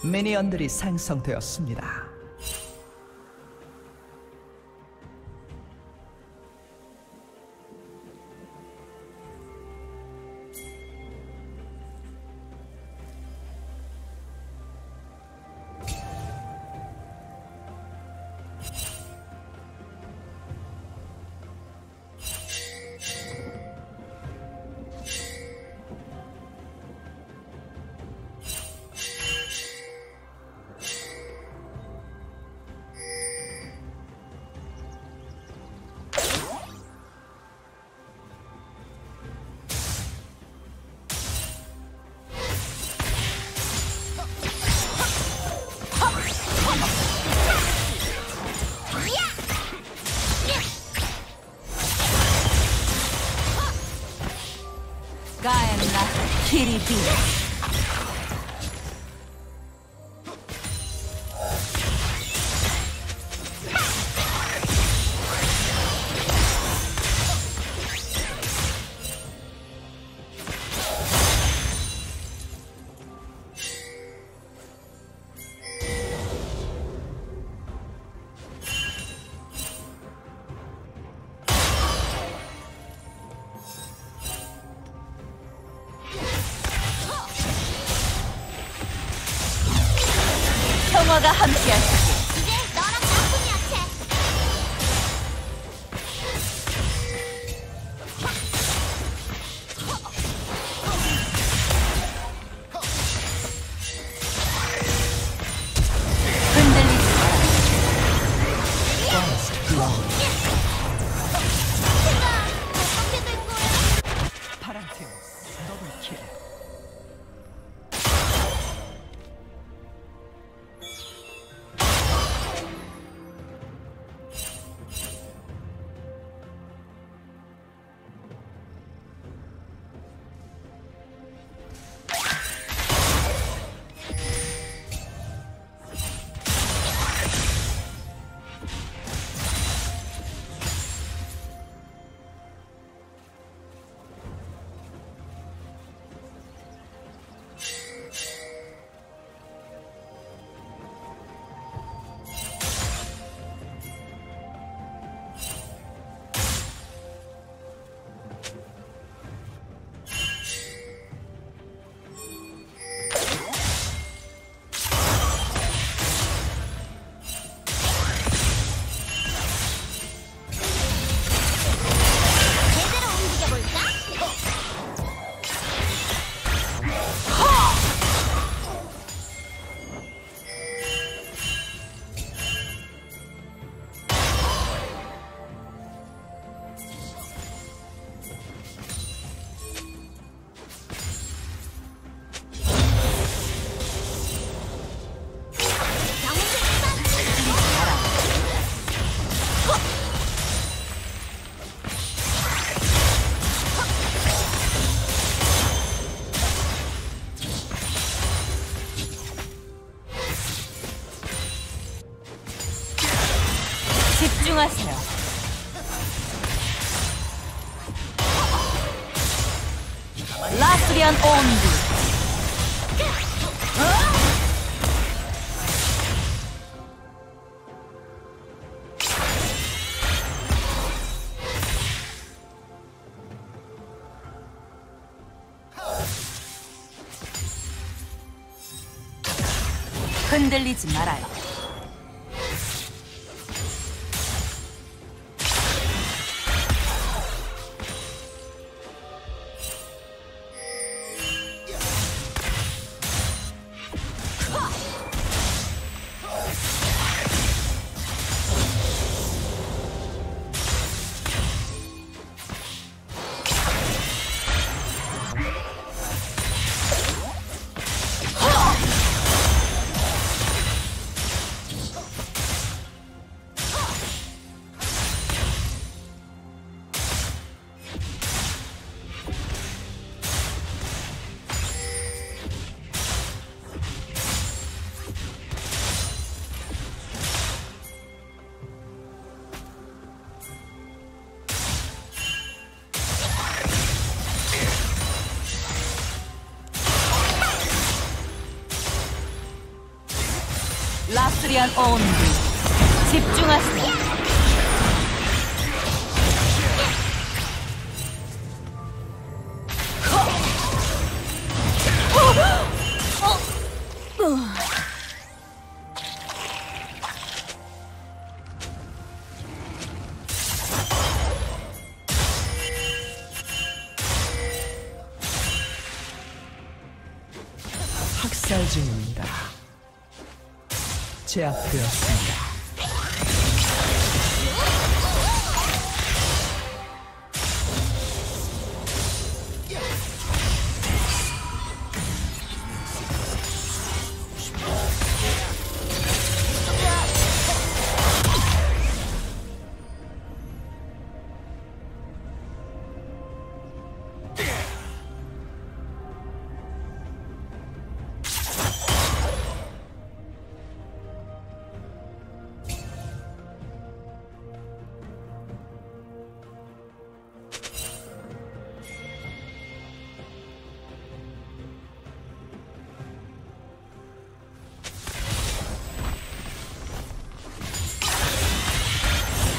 미니언들이 생성되었습니다. 너가 함께할 라스리안 온드 흔들리지 말아요. 추스리한 어원들 집중하시오. 학살 중입니다. 제압되었습니다.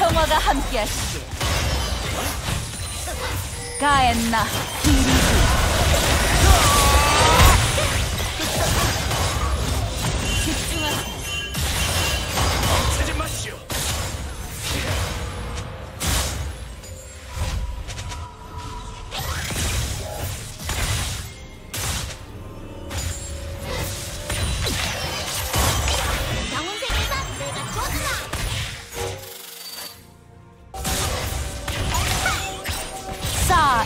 평화가 함께하시길. 가엔나 디리지. 집중하세요. 멈추지 마시오.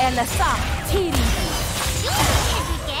엘라사 티리 해줄게.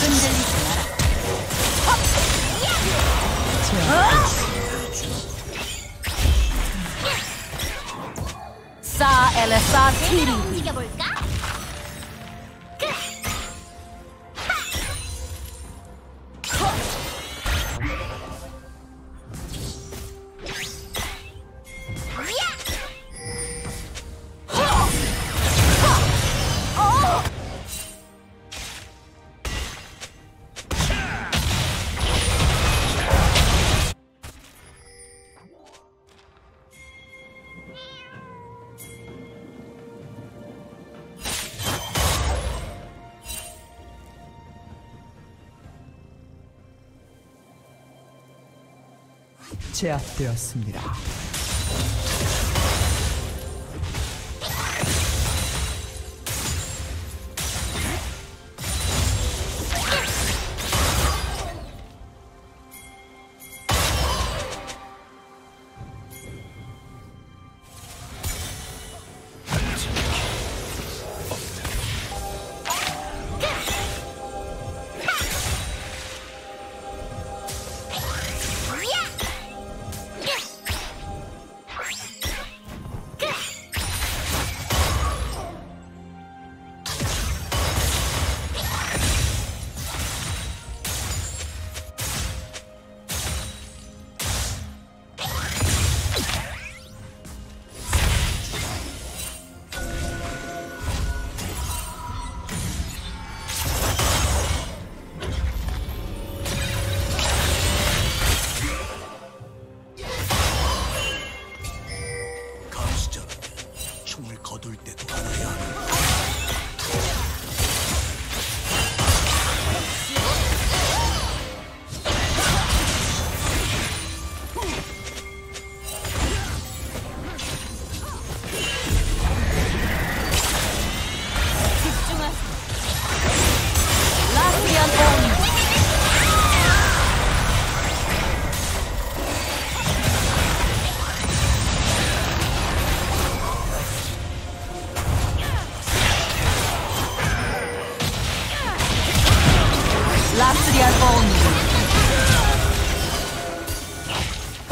흔들리지 말아요. 집중하세요. 가엔나 키리지. 흔들리지 마라. 사엘사 키리. 움직여볼까? 제압되었습니다.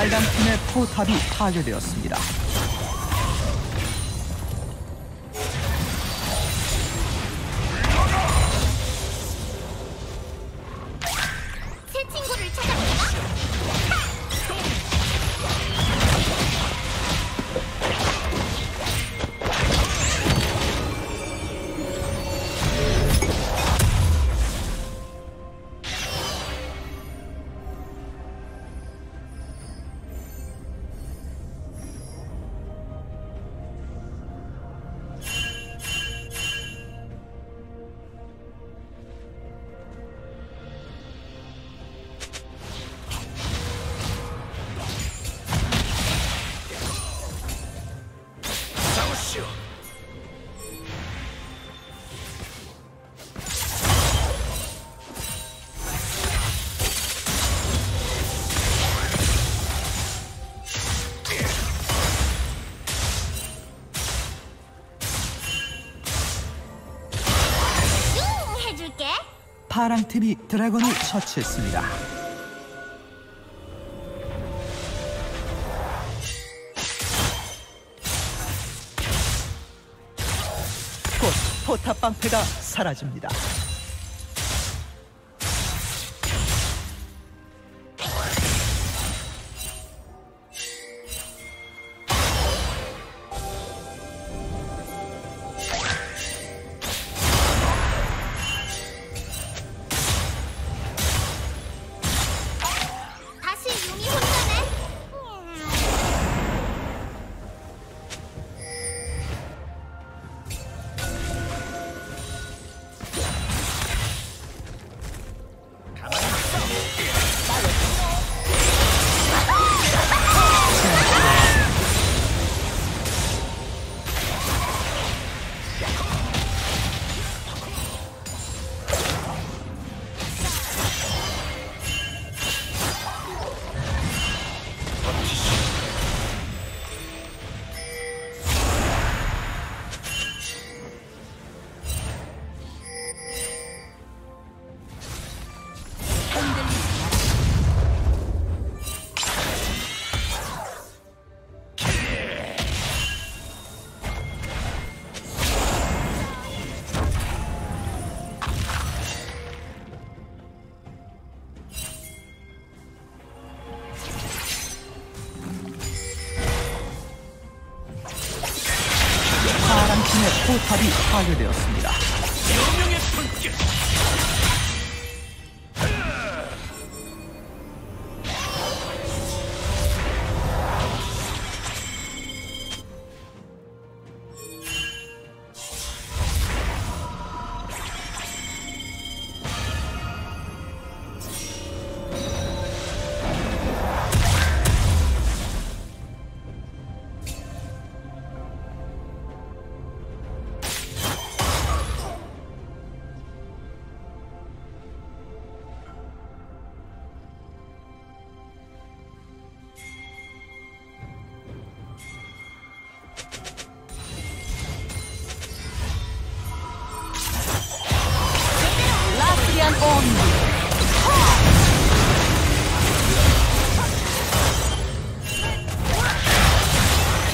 빨간 팀의 포탑이 파괴되었습니다. 파랑팀이 드래곤을 처치했습니다. 곧 포탑 방패가 사라집니다. 포탑이 파괴되었습니다. 여명의 불길.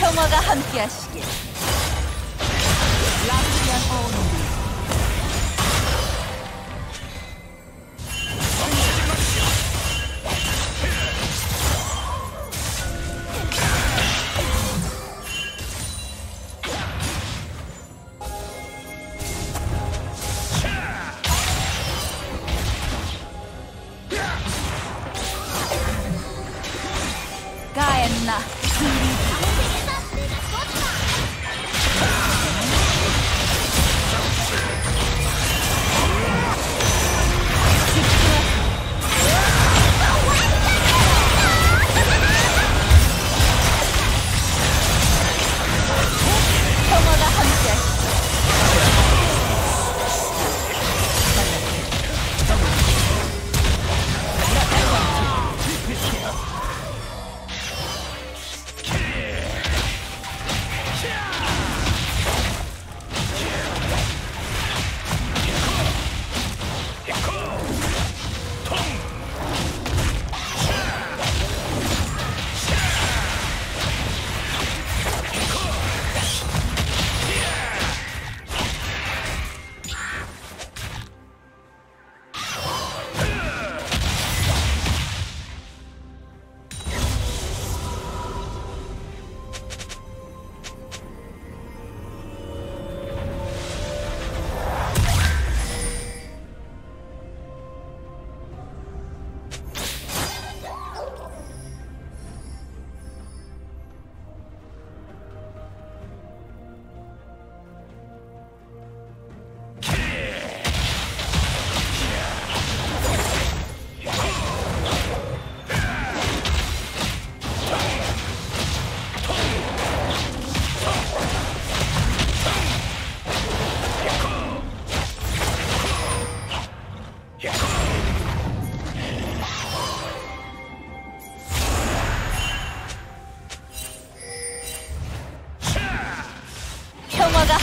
평화가 함께하시길.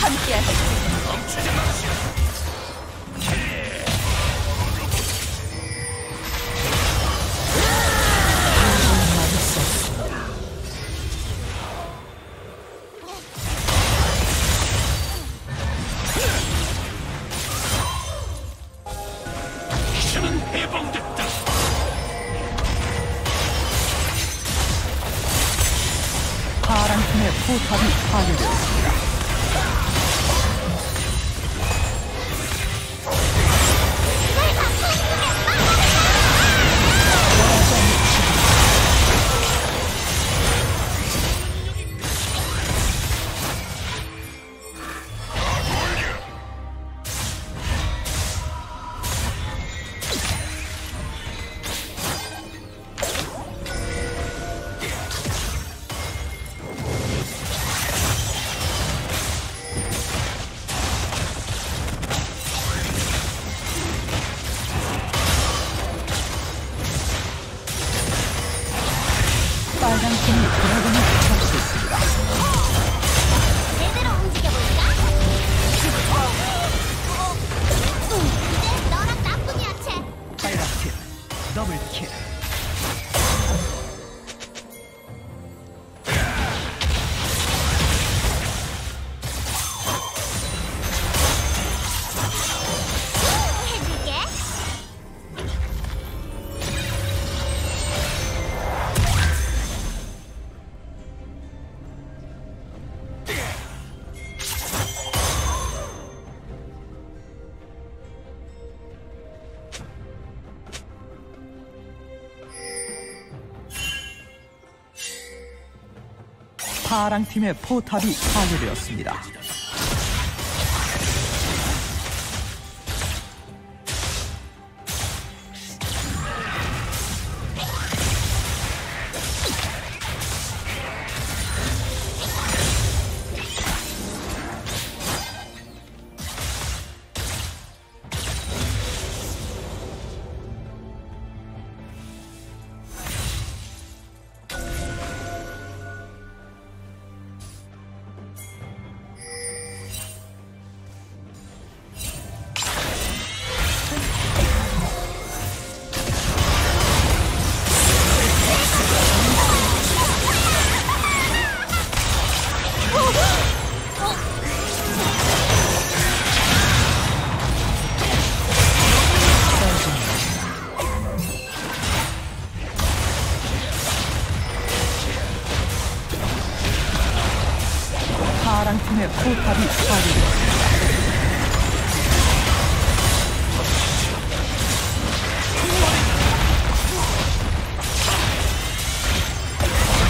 함께할 수 포탑이 파괴되었습니다. 파랑팀의 포탑이 파괴되었습니다.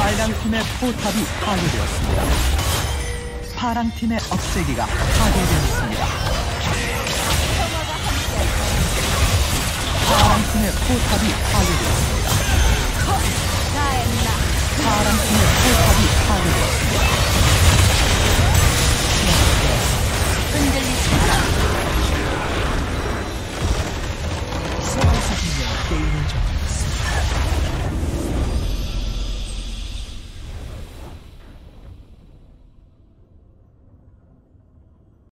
파랑팀의 포탑이 파괴되었습니다. 빨강팀의 포탑이 파괴되었습니다. 파랑팀의 억제기가 파괴되었습니다. 파랑팀의 포탑이 파괴되었습니다. 파랑팀의 포탑이 파괴되었습니다. 흔들리지 마라. 세상에 게임을 접니다.